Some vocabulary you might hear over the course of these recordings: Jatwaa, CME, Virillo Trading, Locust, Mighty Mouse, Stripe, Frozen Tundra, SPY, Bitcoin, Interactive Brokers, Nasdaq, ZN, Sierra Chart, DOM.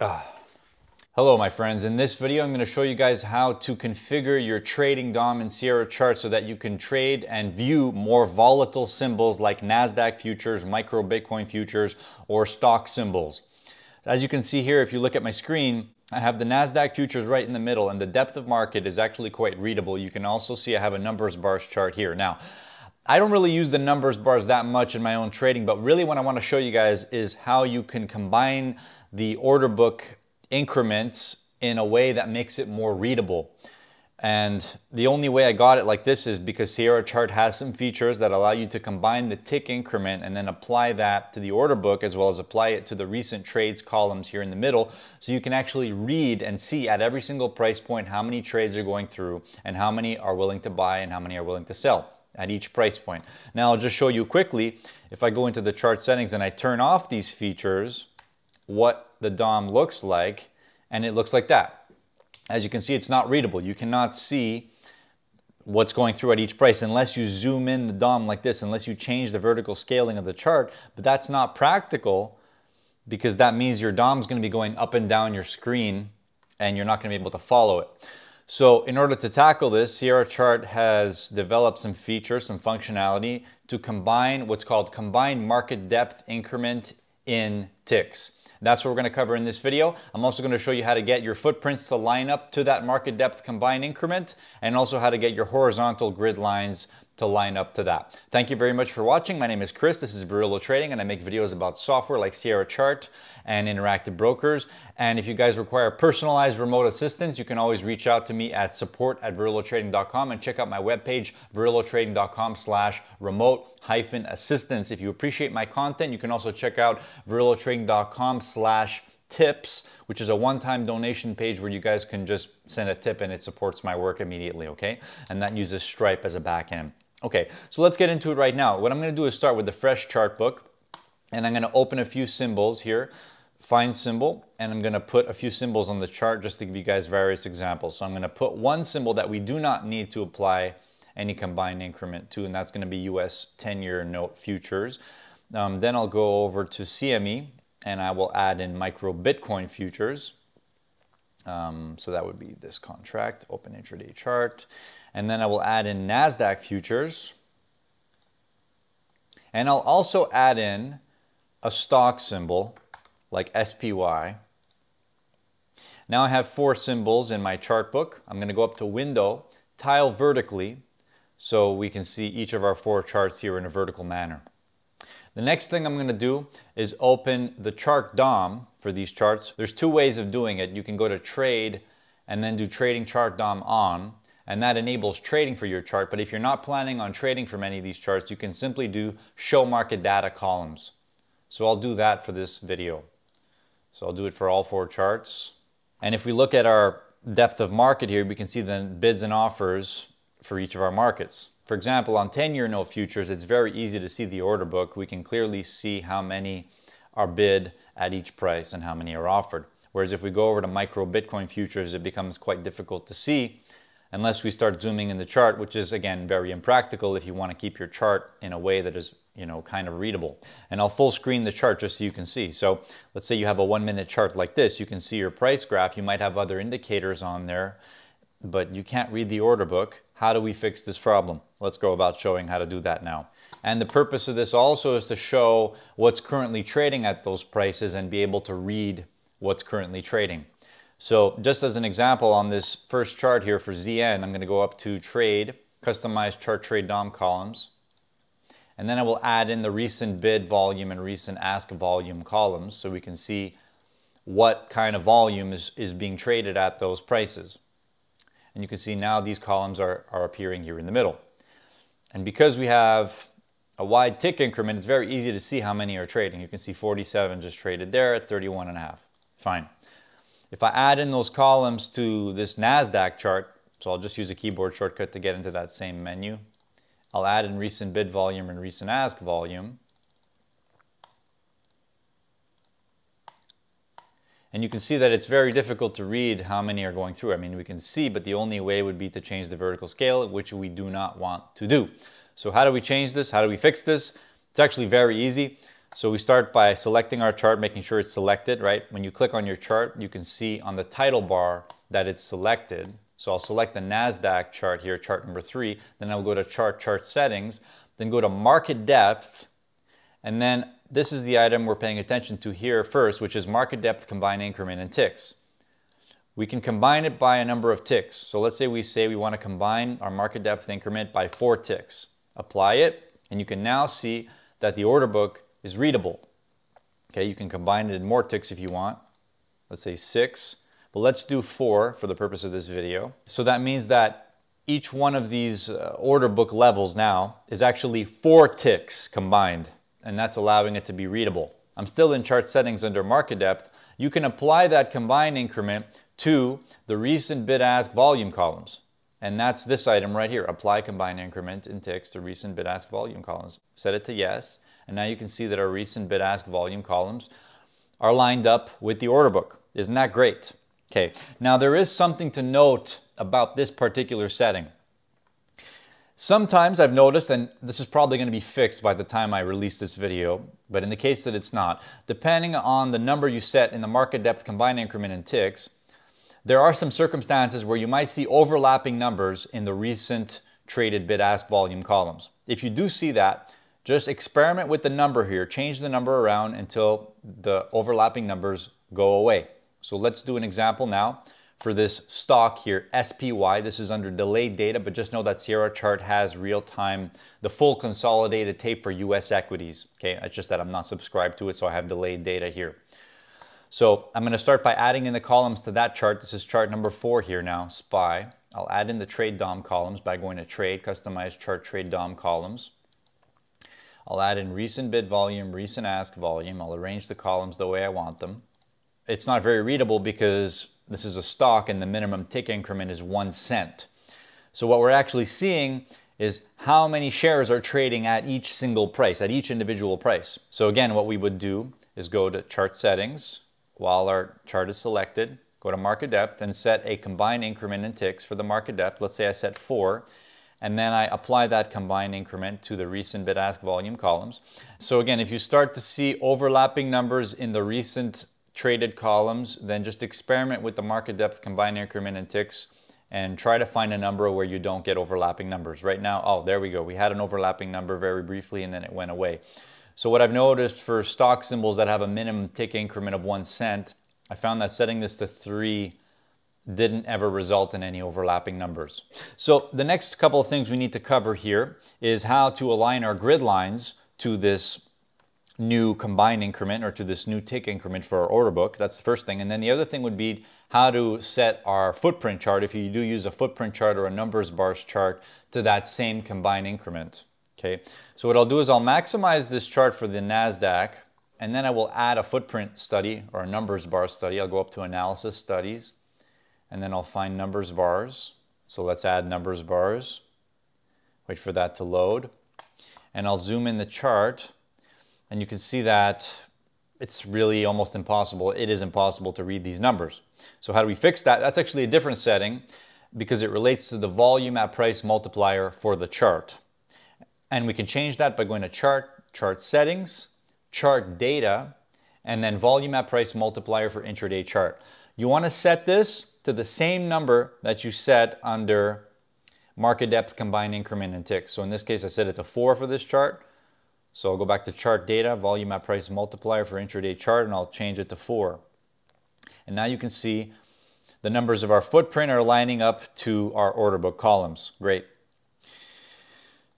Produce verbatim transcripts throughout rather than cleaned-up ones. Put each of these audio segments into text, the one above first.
Ah. Hello, my friends. In this video, I'm going to show you guys how to configure your trading D O M and Sierra chart so that you can trade and view more volatile symbols like Nasdaq futures, micro Bitcoin futures, or stock symbols. As you can see here, if you look at my screen, I have the Nasdaq futures right in the middle, and the depth of market is actually quite readable. You can also see I have a numbers bars chart here. Now, I don't really use the numbers bars that much in my own trading, but really what I want to show you guys is how you can combine the order book increments in a way that makes it more readable. And the only way I got it like this is because Sierra Chart has some features that allow you to combine the tick increment and then apply that to the order book, as well as apply it to the recent trades columns here in the middle. So you can actually read and see at every single price point how many trades are going through and how many are willing to buy and how many are willing to sell at each price point. Now I'll just show you quickly, if I go into the chart settings and I turn off these features, what the D O M looks like, and it looks like that. As you can see, it's not readable. You cannot see what's going through at each price unless you zoom in the D O M like this, unless you change the vertical scaling of the chart, but that's not practical because that means your D O M is going to be going up and down your screen and you're not going to be able to follow it. So in order to tackle this, Sierra Chart has developed some features, some functionality to combine what's called combined market depth increment in ticks. That's what we're going to cover in this video. I'm also going to show you how to get your footprints to line up to that market depth combined increment, and also how to get your horizontal grid lines to line up to that. Thank you very much for watching. My name is Chris. This is Virillo Trading, and I make videos about software like Sierra Chart and Interactive Brokers. And if you guys require personalized remote assistance, you can always reach out to me at support at virillo trading dot com and check out my webpage, virillo trading dot com slash remote hyphen assistance. If you appreciate my content, you can also check out virillo trading dot com slash tips, which is a one-time donation page where you guys can just send a tip and it supports my work immediately, okay? And that uses Stripe as a back end. Okay, so let's get into it right now. What I'm gonna do is start with the fresh chart book, and I'm gonna open a few symbols here, find symbol, and I'm gonna put a few symbols on the chart just to give you guys various examples. So I'm gonna put one symbol that we do not need to apply any combined increment to, and that's gonna be U S ten-year note futures. Um, then I'll go over to C M E, and I will add in micro Bitcoin futures. Um, so that would be this contract, open intraday chart. And then I will add in Nasdaq futures. And I'll also add in a stock symbol like S P Y. Now I have four symbols in my chart book. I'm gonna go up to window, tile vertically, so we can see each of our four charts here in a vertical manner. The next thing I'm going to do is open the chart D O M for these charts. There's two ways of doing it. You can go to trade and then do trading chart D O M on, and that enables trading for your chart. But if you're not planning on trading for many of these charts, you can simply do show market data columns. So I'll do that for this video. So I'll do it for all four charts. And if we look at our depth of market here, we can see the bids and offers for each of our markets. For example, on ten-year note futures, it's very easy to see the order book. We can clearly see how many are bid at each price and how many are offered. Whereas if we go over to micro Bitcoin futures, it becomes quite difficult to see unless we start zooming in the chart, which is, again, very impractical if you want to keep your chart in a way that is, you know, kind of readable. And I'll full screen the chart just so you can see. So let's say you have a one-minute chart like this. You can see your price graph. You might have other indicators on there, but you can't read the order book. How do we fix this problem? Let's go about showing how to do that now. And the purpose of this also is to show what's currently trading at those prices and be able to read what's currently trading. So just as an example, on this first chart here for Z N, I'm going to go up to trade, customize chart trade D O M columns. And then I will add in the recent bid volume and recent ask volume columns so we can see what kind of volume is, is being traded at those prices. And you can see now these columns are, are appearing here in the middle. And because we have a wide tick increment, it's very easy to see how many are trading. You can see forty-seven just traded there at thirty-one and a half. Fine. If I add in those columns to this Nasdaq chart, so I'll just use a keyboard shortcut to get into that same menu. I'll add in recent bid volume and recent ask volume. And you can see that it's very difficult to read how many are going through. I mean, we can see, but the only way would be to change the vertical scale, which we do not want to do. So how do we change this? How do we fix this? It's actually very easy. So we start by selecting our chart, making sure it's selected, right? When you click on your chart, you can see on the title bar that it's selected. So I'll select the NASDAQ chart here, chart number three, then I'll go to chart, chart settings, then go to market depth, and then this is the item we're paying attention to here first, which is market depth, combined increment, and ticks. We can combine it by a number of ticks. So let's say we say we want to combine our market depth increment by four ticks. Apply it, and you can now see that the order book is readable. Okay, you can combine it in more ticks if you want. Let's say six, but let's do four for the purpose of this video. So that means that each one of these order book levels now is actually four ticks combined, and that's allowing it to be readable. I'm still in chart settings under market depth. You can apply that combined increment to the recent bid-ask volume columns. And that's this item right here, apply combined increment in ticks to recent bid-ask volume columns. Set it to yes, and now you can see that our recent bid-ask volume columns are lined up with the order book. Isn't that great? Okay, now there is something to note about this particular setting. Sometimes I've noticed, and this is probably going to be fixed by the time I release this video, but in the case that it's not, depending on the number you set in the market depth combined increment in ticks, there are some circumstances where you might see overlapping numbers in the recent traded bid-ask volume columns. If you do see that, just experiment with the number here. Change the number around until the overlapping numbers go away. So let's do an example now for this stock here, S P Y. This is under delayed data, but just know that Sierra Chart has real-time, the full consolidated tape for U S equities. Okay, it's just that I'm not subscribed to it, so I have delayed data here. So I'm going to start by adding in the columns to that chart. This is chart number four here now, S P Y. I'll add in the trade D O M columns by going to trade, customize chart, trade D O M columns. I'll add in recent bid volume, recent ask volume. I'll arrange the columns the way I want them. It's not very readable because this is a stock and the minimum tick increment is one cent. So what we're actually seeing is how many shares are trading at each single price, at each individual price. So again, what we would do is go to chart settings, while our chart is selected, go to market depth and set a combined increment in ticks for the market depth. Let's say I set four, and then I apply that combined increment to the recent bid-ask volume columns. So again, if you start to see overlapping numbers in the recent traded columns, then just experiment with the market depth combined increment in ticks and try to find a number where you don't get overlapping numbers. Right now, oh, there we go. We had an overlapping number very briefly and then it went away. So what I've noticed for stock symbols that have a minimum tick increment of one cent, I found that setting this to three didn't ever result in any overlapping numbers. So the next couple of things we need to cover here is how to align our grid lines to this new combined increment or to this new tick increment for our order book. That's the first thing. And then the other thing would be how to set our footprint chart, if you do use a footprint chart or a numbers bars chart, to that same combined increment. Okay, so what I'll do is I'll maximize this chart for the NASDAQ, and then I will add a footprint study or a numbers bar study. I'll go up to analysis studies, and then I'll find numbers bars. So let's add numbers bars. Wait for that to load. And I'll zoom in the chart, and you can see that it's really almost impossible. It is impossible to read these numbers. So how do we fix that? That's actually a different setting because it relates to the volume at price multiplier for the chart. And we can change that by going to chart, chart settings, chart data, and then volume at price multiplier for intraday chart. You want to set this to the same number that you set under market depth combined increment and ticks. So in this case, I set it to four for this chart. So I'll go back to chart data, volume at price multiplier for intraday chart, and I'll change it to four. And now you can see the numbers of our footprint are lining up to our order book columns. Great.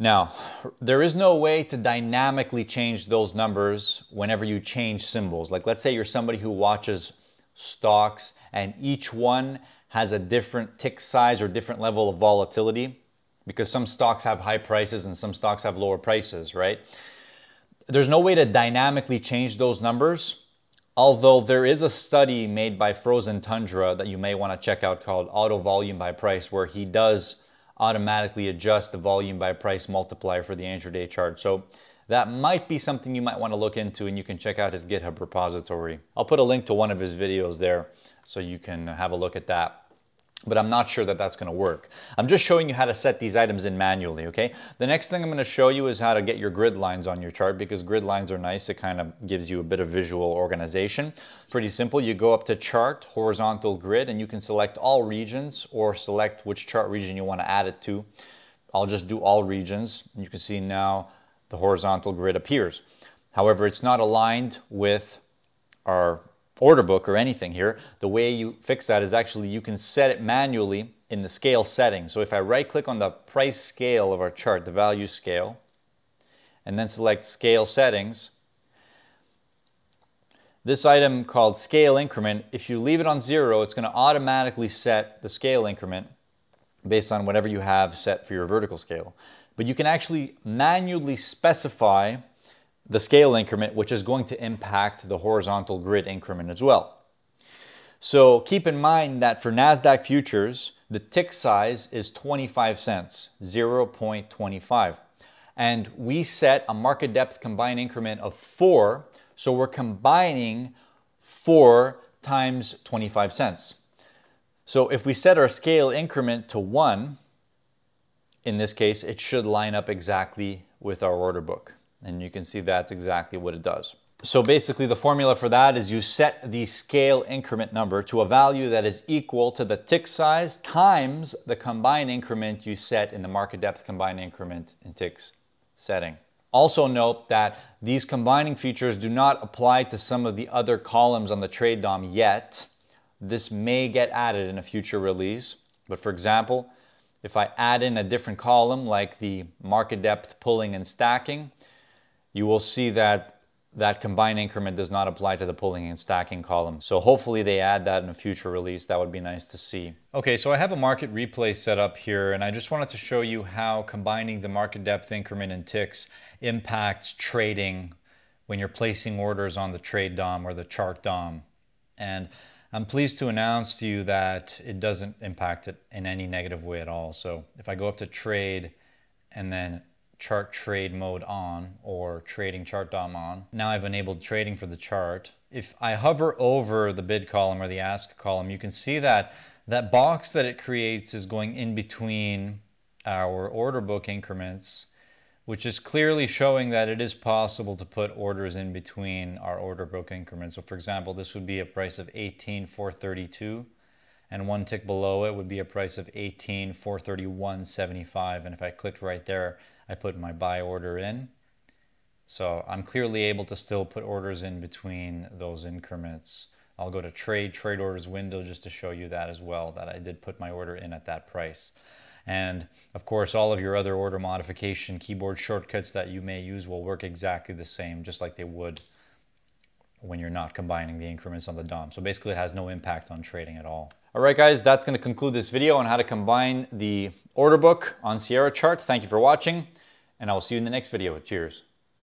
Now, there is no way to dynamically change those numbers whenever you change symbols. Like let's say you're somebody who watches stocks and each one has a different tick size or different level of volatility because some stocks have high prices and some stocks have lower prices, right? There's no way to dynamically change those numbers, although there is a study made by Frozen Tundra that you may want to check out called Auto Volume by Price, where he does automatically adjust the volume by price multiplier for the intraday chart. So that might be something you might want to look into, and you can check out his GitHub repository. I'll put a link to one of his videos there so you can have a look at that. but I'm not sure that that's going to work. I'm just showing you how to set these items in manually, okay? The next thing I'm going to show you is how to get your grid lines on your chart, because grid lines are nice. It kind of gives you a bit of visual organization. Pretty simple. You go up to chart, horizontal grid, and you can select all regions or select which chart region you want to add it to. I'll just do all regions. You can see now the horizontal grid appears. However, it's not aligned with our order book or anything here. The way you fix that is actually you can set it manually in the scale setting. So if I right click on the price scale of our chart, the value scale, and then select scale settings, this item called scale increment, if you leave it on zero, it's going to automatically set the scale increment based on whatever you have set for your vertical scale. But you can actually manually specify the scale increment, which is going to impact the horizontal grid increment as well. So keep in mind that for Nasdaq futures, the tick size is twenty-five cents, zero point two five. And we set a market depth combined increment of four. So we're combining four times twenty-five cents. So if we set our scale increment to one, in this case, it should line up exactly with our order book. And you can see that's exactly what it does. So basically the formula for that is you set the scale increment number to a value that is equal to the tick size times the combined increment you set in the market depth combined increment and ticks setting. Also note that these combining features do not apply to some of the other columns on the trade D O M yet. This may get added in a future release, but for example, if I add in a different column like the market depth pulling and stacking, you will see that that combined increment does not apply to the pulling and stacking column. So hopefully they add that in a future release. That would be nice to see. Okay, so I have a market replay set up here, and I just wanted to show you how combining the market depth increment and ticks impacts trading when you're placing orders on the trade D O M or the chart D O M. And I'm pleased to announce to you that it doesn't impact it in any negative way at all. So if I go up to trade and then chart trade mode on, or trading chart D O M on. Now I've enabled trading for the chart. If I hover over the bid column or the ask column, you can see that that box that it creates is going in between our order book increments, which is clearly showing that it is possible to put orders in between our order book increments. So for example, this would be a price of eighteen four thirty-two. And one tick below it would be a price of eighteen four thirty-one seventy-five. And if I clicked right there, I put my buy order in. So I'm clearly able to still put orders in between those increments. I'll go to trade, trade orders window, just to show you that as well, that I did put my order in at that price. And of course, all of your other order modification keyboard shortcuts that you may use will work exactly the same, just like they would when you're not combining the increments on the D O M. So basically it has no impact on trading at all. All right, guys, that's going to conclude this video on how to combine the order book on Sierra Chart. Thank you for watching, and I will see you in the next video. Cheers.